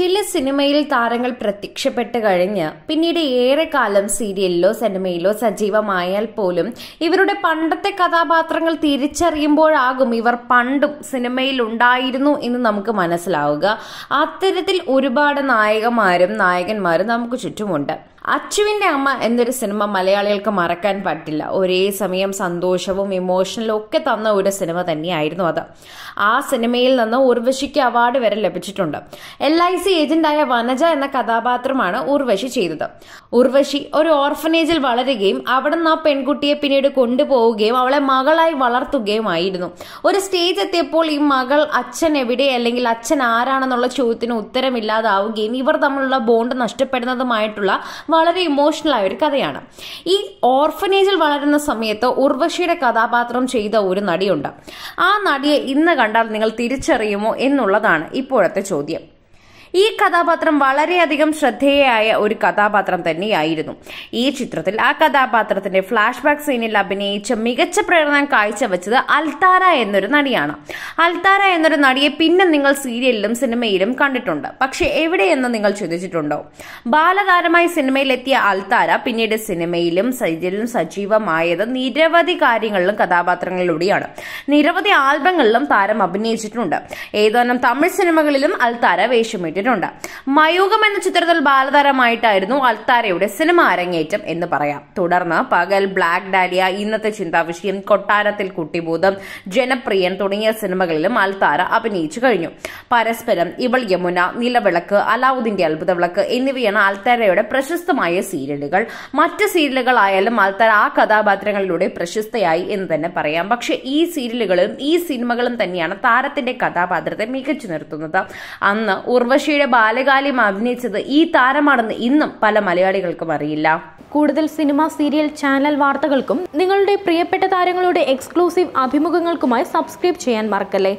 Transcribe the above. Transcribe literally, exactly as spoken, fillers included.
ചില സിനിമയിൽ താരങ്ങൾ പ്രത്യക്ഷപ്പെട്ട് കഴിഞ്ഞ് പിന്നീട് ഏറെക്കാലം സീരിയലിലോ സിനിമയിലോ സജീവമായാൽ പോലും ഇവരുടെ പണ്ടത്തെ കഥാപാത്രങ്ങൾ തിരിച്ചറിയുമ്പോഴാകും ഇവർ പണ്ടും സിനിമയിൽ ഉണ്ടായിരുന്നു എന്ന് നമുക്ക് മനസ്സിലാവുക. അത്തരത്തിൽ ഒരുപാട് നായകന്മാരും നായകന്മാരും നമുക്ക് ചുറ്റുമുണ്ട്. അച്ചുവിൻ്റെ അമ്മ എന്നൊരു സിനിമ മലയാളികൾക്ക് മറക്കാൻ പറ്റില്ല. ഒരേ സമയം സന്തോഷവും ഇമോഷണലും ഒക്കെ തന്ന ഒരു സിനിമ തന്നെയായിരുന്നു അത്. ആ സിനിമയിൽ നിന്ന് ഉർവശിക്ക് അവാർഡ് വരെ ലഭിച്ചിട്ടുണ്ട്. എൽ ഐ സി ഏജന്റായ വനജ എന്ന കഥാപാത്രമാണ് ഉർവശി ചെയ്തത്. ഉർവശി ഒരു ഓർഫനേജിൽ വളരുകയും അവിടെ നിന്ന് ആ പെൺകുട്ടിയെ പിന്നീട് കൊണ്ടുപോവുകയും അവളെ മകളായി വളർത്തുകയുമായിരുന്നു. ഒരു സ്റ്റേജ് എത്തിയപ്പോൾ ഈ മകൾ അച്ഛൻ എവിടെ അല്ലെങ്കിൽ അച്ഛൻ ആരാണെന്നുള്ള ചോദ്യത്തിന് ഉത്തരമില്ലാതാവുകയും ഇവർ തമ്മിലുള്ള ബോണ്ട് നഷ്ടപ്പെടുന്നതുമായിട്ടുള്ള വളരെ ഇമോഷണൽ ആയ ഒരു കഥയാണ്. ഈ ഓർഫനേജിൽ വളരുന്ന സമയത്ത് ഉർവശിയുടെ കഥാപാത്രം ചെയ്ത ഒരു നടിയുണ്ട്. ആ നടിയെ ഇന്ന് കണ്ടാൽ നിങ്ങൾ തിരിച്ചറിയുമോ എന്നുള്ളതാണ് ഇപ്പോഴത്തെ ചോദ്യം. ഈ കഥാപാത്രം വളരെയധികം ശ്രദ്ധേയയായ ഒരു കഥാപാത്രം തന്നെയായിരുന്നു. ഈ ചിത്രത്തിൽ ആ കഥാപാത്രത്തിന്റെ ഫ്ലാഷ് ബാക്ക് സീനിൽ അഭിനയിച്ച മികച്ച പ്രകടനം കാഴ്ചവെച്ചത് അൽത്താര എന്നൊരു നടിയാണ്. അൽത്താര എന്നൊരു നടിയെ പിന്നെ നിങ്ങൾ സീരിയലിലും സിനിമയിലും കണ്ടിട്ടുണ്ട്. പക്ഷെ എവിടെയെന്ന് നിങ്ങൾ ചിന്തിച്ചിട്ടുണ്ടോ? ബാലതാരമായി സിനിമയിലെത്തിയ അൽത്താര പിന്നീട് സിനിമയിലും സീരിയലിലും സജീവമായത് നിരവധി കാര്യങ്ങളിലും കഥാപാത്രങ്ങളിലൂടെയാണ്. നിരവധി ആൽബങ്ങളിലും താരം അഭിനയിച്ചിട്ടുണ്ട്. ഏതാനും തമിഴ് സിനിമകളിലും അൽത്താര വേഷമിട്ടു. മയൂകം എന്ന ചിത്രത്തിൽ ബാലതാരമായിട്ടായിരുന്നു അൽത്താരയുടെ സിനിമ അരങ്ങേറ്റം എന്ന് പറയാം. തുടർന്ന് പകൽ, ബ്ലാക്ക് ഡാലിയ, ഇന്നത്തെ ചിന്താവിഷയം, കൊട്ടാരത്തിൽ കുട്ടിബോധം, ജനപ്രിയൻ തുടങ്ങിയ സിനിമകളിലും അൽത്താര അഭിനയിച്ചു കഴിഞ്ഞു. പരസ്പരം, ഇവൾ യമുന, നിലവിളക്ക്, അലാവുദ്ദീന്റെ അത്ഭുത വിളക്ക് എന്നിവയാണ് അൽത്താരയുടെ പ്രശസ്തമായ സീരിയലുകൾ. മറ്റ് സീരിയലുകളായാലും അൽത്താര ആ കഥാപാത്രങ്ങളിലൂടെ പ്രശസ്തയായി എന്ന് തന്നെ പറയാം. പക്ഷെ ഈ സീരിയലുകളും ഈ സിനിമകളും തന്നെയാണ് താരത്തിന്റെ കഥാപാത്രത്തെ മികച്ചു നിർത്തുന്നത്. അന്ന് ഉർവശി ബാലകാലം അഭിനയിച്ചത് ഈ താരമാണെന്ന് ഇന്നും പല മലയാളികൾക്കും അറിയില്ല. കൂടുതൽ സിനിമ, സീരിയൽ, ചാനൽ വാർത്തകൾക്കും നിങ്ങളുടെ പ്രിയപ്പെട്ട താരങ്ങളുടെ എക്സ്ക്ലൂസീവ് അഭിമുഖങ്ങൾക്കുമായി സബ്സ്ക്രൈബ് ചെയ്യാൻ മറക്കല്ലേ.